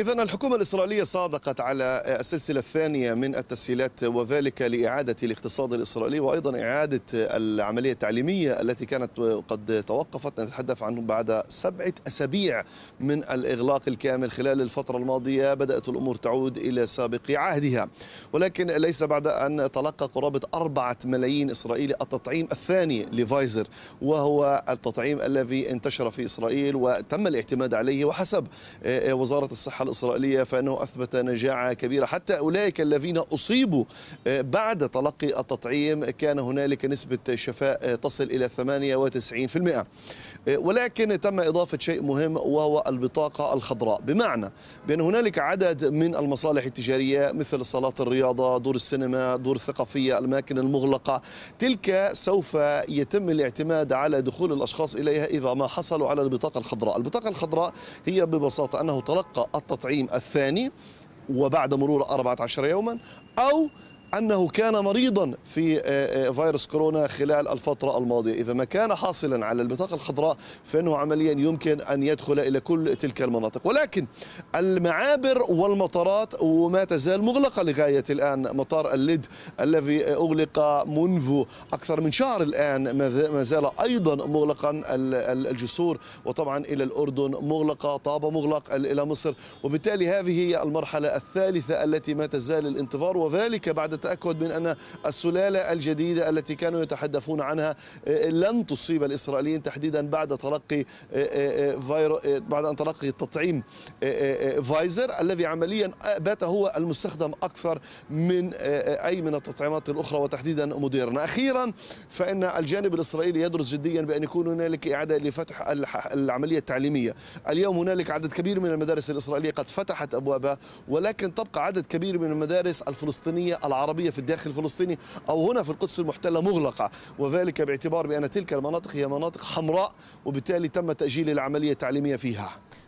إذن الحكومة الإسرائيلية صادقت على السلسلة الثانية من التسهيلات، وذلك لإعادة الاقتصاد الإسرائيلي وأيضا إعادة العملية التعليمية التي كانت قد توقفت، نتحدث عنه بعد 7 أسابيع من الإغلاق الكامل. خلال الفترة الماضية بدأت الأمور تعود إلى سابق عهدها، ولكن ليس بعد أن تلقى قرابة 4 ملايين إسرائيلي التطعيم الثاني لفايزر، وهو التطعيم الذي انتشر في إسرائيل وتم الاعتماد عليه. وحسب وزارة الصحة الإسرائيلية فإنه أثبت نجاعة كبيرة، حتى أولئك الذين أصيبوا بعد تلقي التطعيم كان هنالك نسبة شفاء تصل إلى 98%. ولكن تم إضافة شيء مهم وهو البطاقة الخضراء، بمعنى بأن هنالك عدد من المصالح التجارية مثل صالات الرياضة، دور السينما، دور الثقافية، الأماكن المغلقة، تلك سوف يتم الاعتماد على دخول الأشخاص إليها إذا ما حصلوا على البطاقة الخضراء. البطاقة الخضراء هي ببساطة أنه تلقى التطعيم الثاني وبعد مرور 14 يوما، أو أنه كان مريضا في فيروس كورونا خلال الفترة الماضية. إذا ما كان حاصلا على البطاقة الخضراء فإنه عمليا يمكن أن يدخل إلى كل تلك المناطق. ولكن المعابر والمطارات وما تزال مغلقة لغاية الآن. مطار الليد الذي أغلق منذ أكثر من شهر الآن ما زال أيضا مغلقا، الجسور وطبعا إلى الأردن مغلقة، طابة مغلق، إلى مصر. وبالتالي هذه هي المرحلة الثالثة التي ما تزال الانتظار، وذلك بعد التأكد من أن السلالة الجديدة التي كانوا يتحدثون عنها لن تصيب الإسرائيليين، تحديدا بعد أن تلقي التطعيم فايزر الذي عمليا بات هو المستخدم أكثر من أي من التطعيمات الأخرى وتحديدا موديرنا. أخيرا فإن الجانب الإسرائيلي يدرس جديا بأن يكون هنالك إعادة لفتح العملية التعليمية. اليوم هنالك عدد كبير من المدارس الإسرائيلية قد فتحت أبوابها، ولكن تبقى عدد كبير من المدارس الفلسطينية العربية في الداخل الفلسطيني أو هنا في القدس المحتلة مغلقة، وذلك باعتبار بأن تلك المناطق هي مناطق حمراء، وبالتالي تم تأجيل العملية التعليمية فيها.